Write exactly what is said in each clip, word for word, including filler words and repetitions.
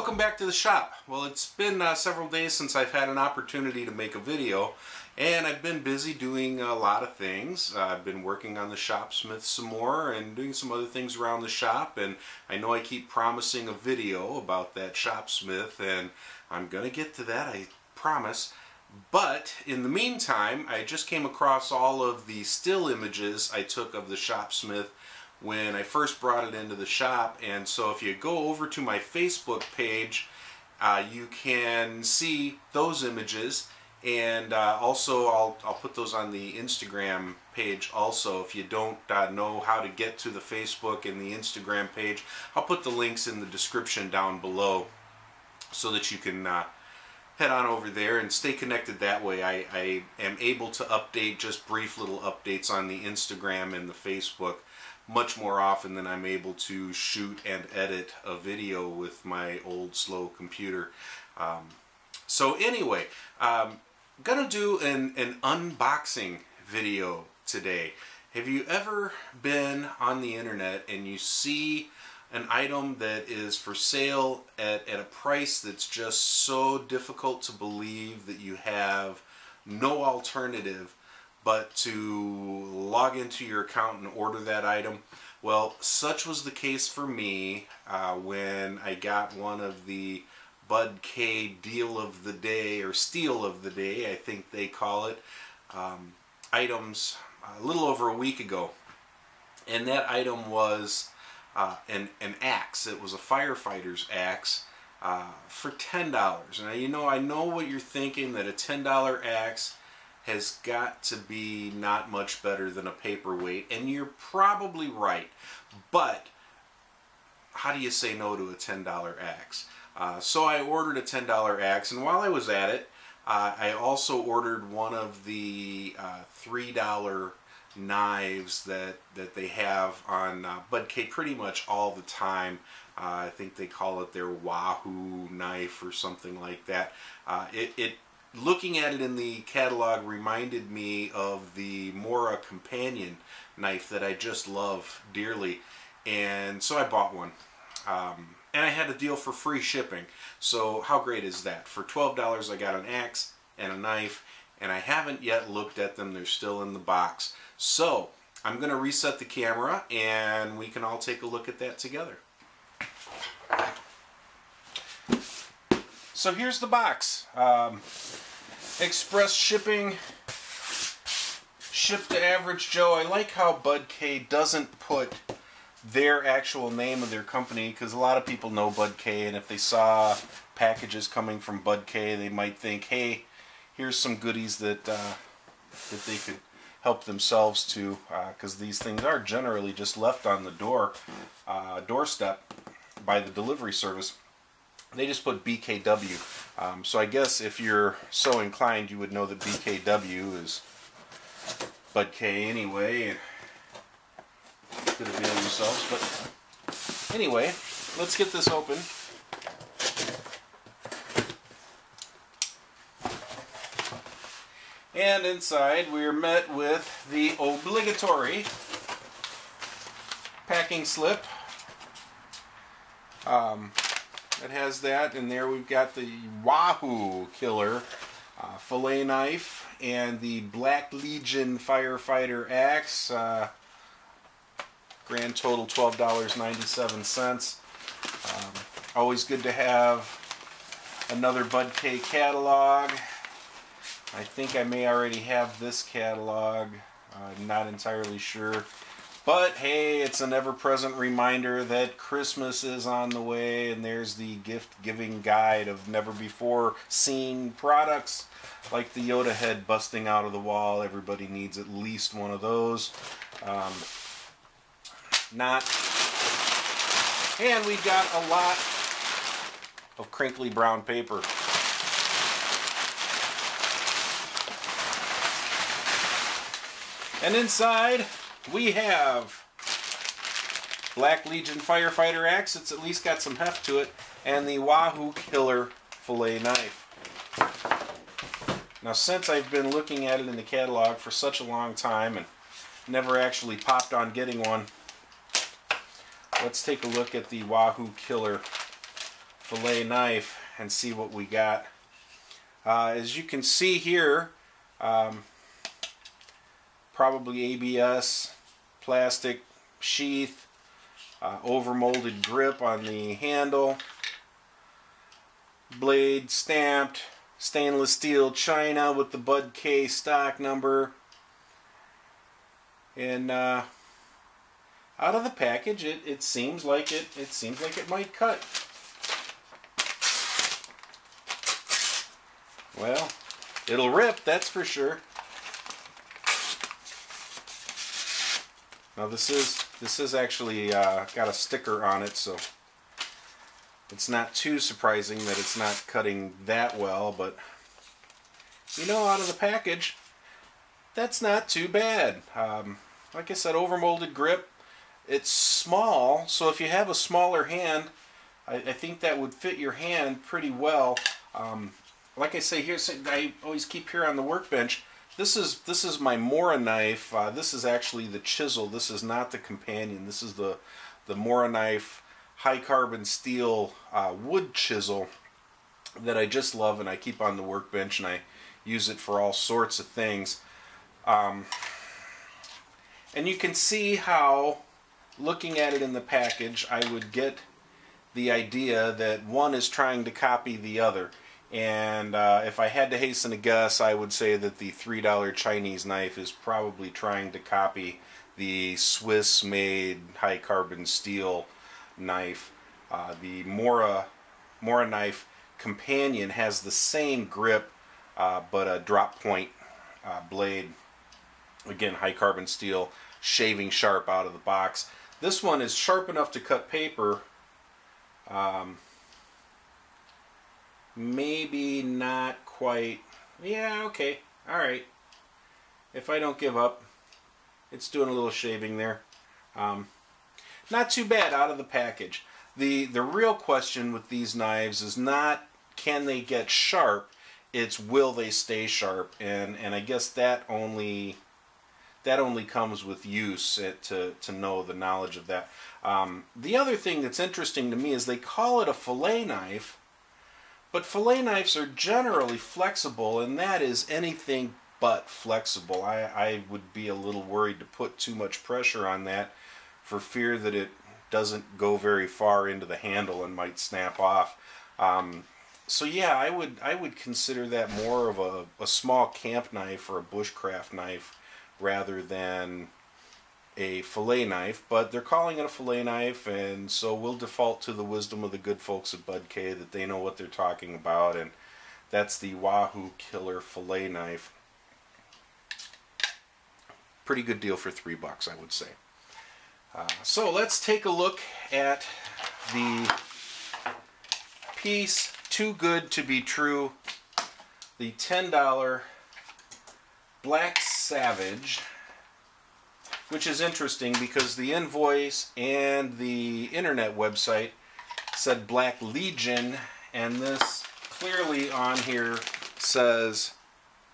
Welcome back to the shop. Well, it's been uh, several days since I've had an opportunity to make a video, and I've been busy doing a lot of things. Uh, I've been working on the Shopsmith some more and doing some other things around the shop, and I know I keep promising a video about that Shopsmith, and I'm gonna get to that, I promise. But in the meantime, I just came across all of the still images I took of the Shopsmith when I first brought it into the shop. And so if you go over to my Facebook page, uh, you can see those images, and uh, also I'll, I'll put those on the Instagram page also. If you don't uh, know how to get to the Facebook and the Instagram page, I'll put the links in the description down below so that you can uh, head on over there and stay connected that way. I, I am able to update just brief little updates on the Instagram and the Facebook much more often than I'm able to shoot and edit a video with my old slow computer. Um, so anyway, um, I'm gonna do an, an unboxing video today. Have you ever been on the internet and you see an item that is for sale at, at a price that's just so difficult to believe that you have no alternative but to log into your account and order that item? Well, such was the case for me uh, when I got one of the Bud K deal of the day, or steal of the day, I think they call it, um, items a little over a week ago. And that item was uh, an, an axe. It was a firefighter's axe uh, for ten dollars. Now, you know, I know what you're thinking, that a ten dollar axe has got to be not much better than a paperweight, and you're probably right, but how do you say no to a ten dollar axe? Uh, so I ordered a ten dollar axe, and while I was at it, uh, I also ordered one of the uh, three dollar knives that, that they have on uh, Bud K pretty much all the time. Uh, I think they call it their Wahoo knife or something like that. Uh, it, it Looking at it in the catalog reminded me of the Mora Companion knife that I just love dearly, and so I bought one. Um, and I had a deal for free shipping, so how great is that? For twelve dollars I got an axe and a knife, and I haven't yet looked at them. They're still in the box. So I'm going to reset the camera, and we can all take a look at that together. So here's the box. Um, express shipping, shipped to Average Joe. I like how Bud K doesn't put their actual name of their company, because a lot of people know Bud K, and if they saw packages coming from Bud K, they might think, hey, here's some goodies that, uh, that they could help themselves to, because uh, these things are generally just left on the door uh, doorstep by the delivery service. They just put B K W, um, so I guess if you're so inclined, you would know that B K W is Bud K anyway, and could avail yourselves. But anyway, let's get this open. And inside, we are met with the obligatory packing slip. Um, It has that, and there we've got the Wahoo Killer uh, fillet knife and the Black Legion firefighter axe. Uh, grand total twelve ninety-seven. Um, always good to have another Bud K catalog. I think I may already have this catalog. I'm not entirely sure. But hey, it's an ever-present reminder that Christmas is on the way, and there's the gift-giving guide of never-before-seen products, like the Yoda head busting out of the wall. Everybody needs at least one of those. Um, not. And we've got a lot of crinkly brown paper. And inside, we have Black Legion firefighter axe. It's at least got some heft to it, and the Wahoo Killer fillet knife. Now, since I've been looking at it in the catalog for such a long time and never actually popped on getting one, let's take a look at the Wahoo Killer fillet knife and see what we got. Uh, as you can see here, um, probably A B S, plastic sheath, uh, overmolded grip on the handle, blade stamped, stainless steel china with the Bud K stock number. And uh, out of the package, it, it seems like it it seems like it might cut. Well, it'll rip, that's for sure. Now this is this is actually uh, got a sticker on it, so it's not too surprising that it's not cutting that well. But you know, out of the package, that's not too bad. Um, like I said, overmolded grip. It's small, so if you have a smaller hand, I, I think that would fit your hand pretty well. Um, like I say, here's something I always keep here on the workbench. This is this is my Mora knife. Uh, this is actually the chisel. This is not the companion. This is the the Mora knife high carbon steel uh, wood chisel that I just love and I keep on the workbench and I use it for all sorts of things. Um, and you can see how, looking at it in the package, I would get the idea that one is trying to copy the other. And uh, if I had to hasten a guess, I would say that the three dollar Chinese knife is probably trying to copy the Swiss-made high-carbon steel knife. Uh, the Mora, Mora knife companion has the same grip, uh, but a drop point uh, blade. Again, high-carbon steel, shaving sharp out of the box. This one is sharp enough to cut paper. Um, Maybe not quite. Yeah, okay. Alright. If I don't give up, it's doing a little shaving there. Um, not too bad out of the package. The, the real question with these knives is not can they get sharp, it's will they stay sharp. And, and I guess that only that only comes with use it, to, to know the knowledge of that. Um, the other thing that's interesting to me is they call it a fillet knife, but fillet knives are generally flexible, and that is anything but flexible. I, I would be a little worried to put too much pressure on that for fear that it doesn't go very far into the handle and might snap off. Um, so yeah, I would I would consider that more of a, a small camp knife or a bushcraft knife rather than a fillet knife, but they're calling it a fillet knife, and so we'll default to the wisdom of the good folks at Bud K that they know what they're talking about, and that's the Wahoo Killer fillet knife. Pretty good deal for three bucks, I would say. Uh, so let's take a look at the piece Too Good to Be True, the ten dollar Black Savage, which is interesting because the invoice and the internet website said Black Legion, and this clearly on here says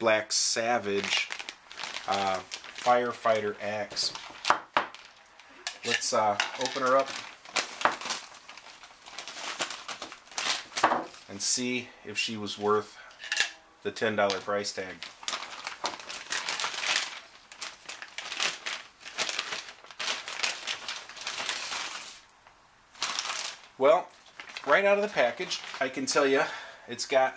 Black Savage uh, Firefighter Axe. Let's uh, open her up and see if she was worth the ten dollar price tag. Well, right out of the package, I can tell you it's got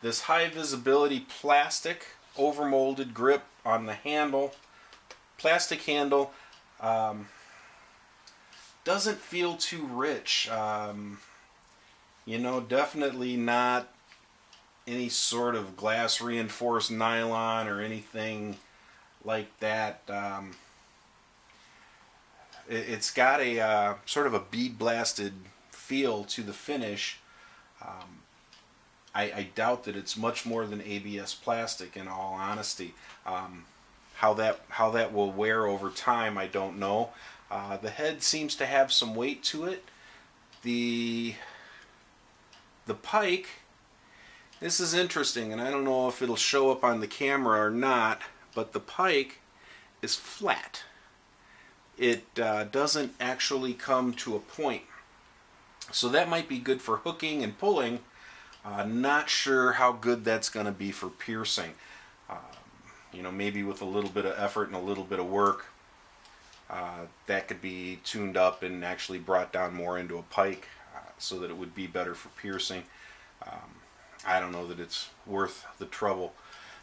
this high visibility plastic overmolded grip on the handle. Plastic handle um, doesn't feel too rich. Um, you know, definitely not any sort of glass reinforced nylon or anything like that. Um, It's got a uh, sort of a bead blasted feel to the finish. Um, I, I doubt that it's much more than A B S plastic, in all honesty. Um, how that how that will wear over time, I don't know. Uh, the head seems to have some weight to it. The the pike. This is interesting, and I don't know if it'll show up on the camera or not, but the pike is flat. It uh, doesn't actually come to a point. So that might be good for hooking and pulling. Uh, not sure how good that's going to be for piercing. Um, you know, maybe with a little bit of effort and a little bit of work, uh, that could be tuned up and actually brought down more into a pike, uh, so that it would be better for piercing. Um, I don't know that it's worth the trouble.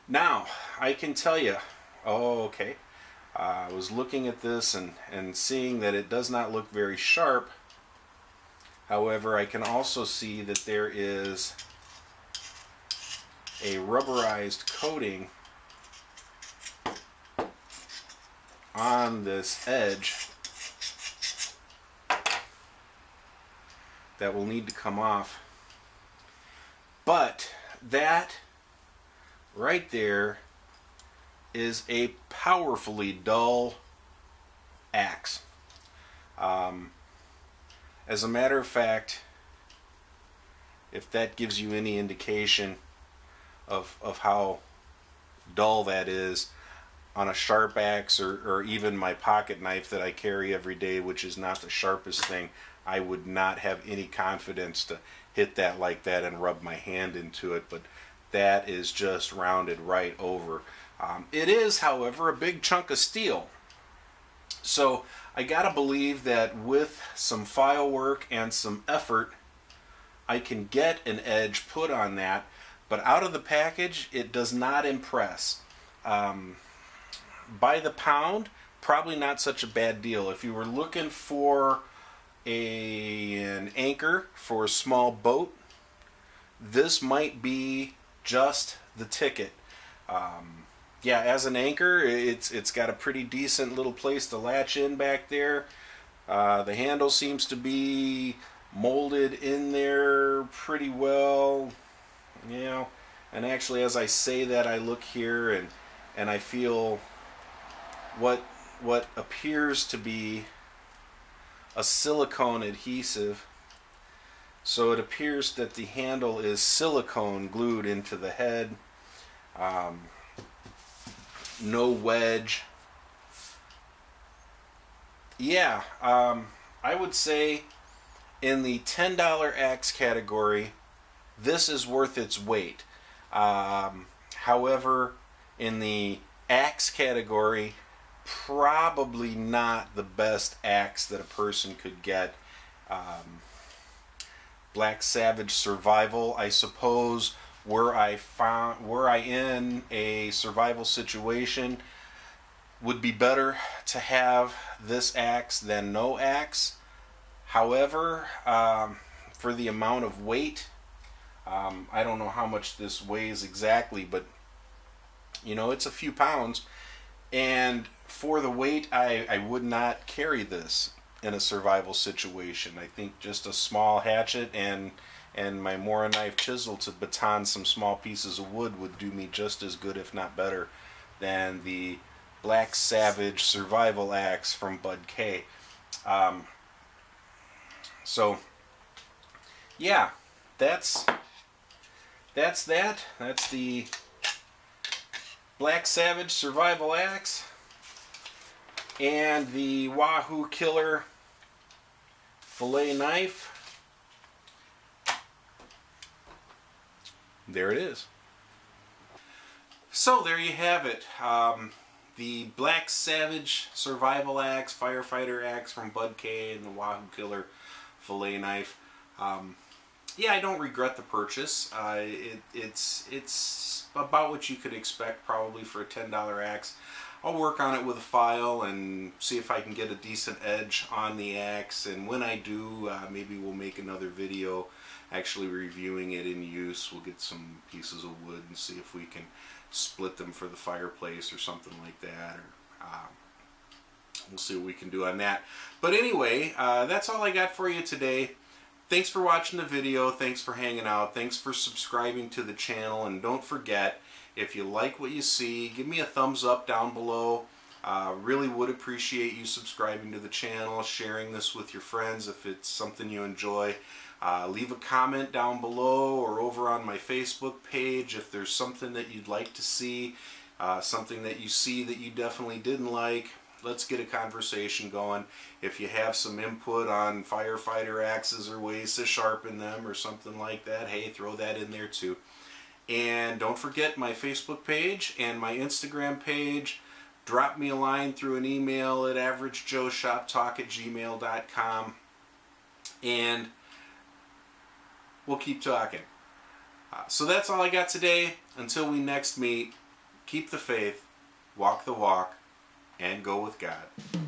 Now, I can tell you, oh, okay, uh, I was looking at this and, and seeing that it does not look very sharp. However, I can also see that there is a rubberized coating on this edge that will need to come off. But that right there is a powerfully dull axe. Um, As a matter of fact, if that gives you any indication of, of how dull that is, on a sharp axe or, or even my pocket knife that I carry every day, which is not the sharpest thing, I would not have any confidence to hit that like that and rub my hand into it, but that is just rounded right over. Um, it is, however, a big chunk of steel. So I gotta believe that with some file work and some effort, I can get an edge put on that, but out of the package, it does not impress. Um, by the pound, probably not such a bad deal. If you were looking for a, an anchor for a small boat, this might be just the ticket. Um, Yeah, as an anchor, it's it's got a pretty decent little place to latch in back there. Uh, the handle seems to be molded in there pretty well, you know. And actually, as I say that, I look here and and I feel what what appears to be a silicone adhesive. So it appears that the handle is silicone glued into the head. Um, No wedge. Yeah, um, I would say in the ten dollar axe category, this is worth its weight. Um, however, in the axe category, probably not the best axe that a person could get. Um, Black Savage Survival, I suppose. Were I found, were I in a survival situation, would be better to have this axe than no axe. However, um, for the amount of weight, um, I don't know how much this weighs exactly, but you know, it's a few pounds. And for the weight, I, I would not carry this in a survival situation. I think just a small hatchet and and my Mora knife chisel to baton some small pieces of wood would do me just as good, if not better, than the Black Savage Survival Axe from Bud K. Um, so, yeah, that's that's that. That's the Black Savage Survival Axe and the Wahoo Killer fillet knife. There it is. So there you have it. Um, the Black Savage Survival Axe, Firefighter Axe from Bud K, and the Wahoo Killer Fillet Knife. Um, yeah, I don't regret the purchase. Uh, it, it's, it's about what you could expect probably for a ten dollar axe. I'll work on it with a file and see if I can get a decent edge on the axe. And when I do, uh, maybe we'll make another video actually reviewing it in use. We'll get some pieces of wood and see if we can split them for the fireplace or something like that. Or, um, we'll see what we can do on that. But anyway, uh, that's all I got for you today. Thanks for watching the video. Thanks for hanging out. Thanks for subscribing to the channel. And don't forget, if you like what you see, give me a thumbs up down below. Uh, really would appreciate you subscribing to the channel, sharing this with your friends if it's something you enjoy. Uh, leave a comment down below or over on my Facebook page if there's something that you'd like to see, uh, something that you see that you definitely didn't like. let's get a conversation going. If you have some input on firefighter axes or ways to sharpen them or something like that, hey, throw that in there too. And don't forget my Facebook page and my Instagram page. Drop me a line through an email at average joe shop talk at gmail dot com, and we'll keep talking. Uh, so that's all I got today. Until we next meet, keep the faith, walk the walk, and go with God.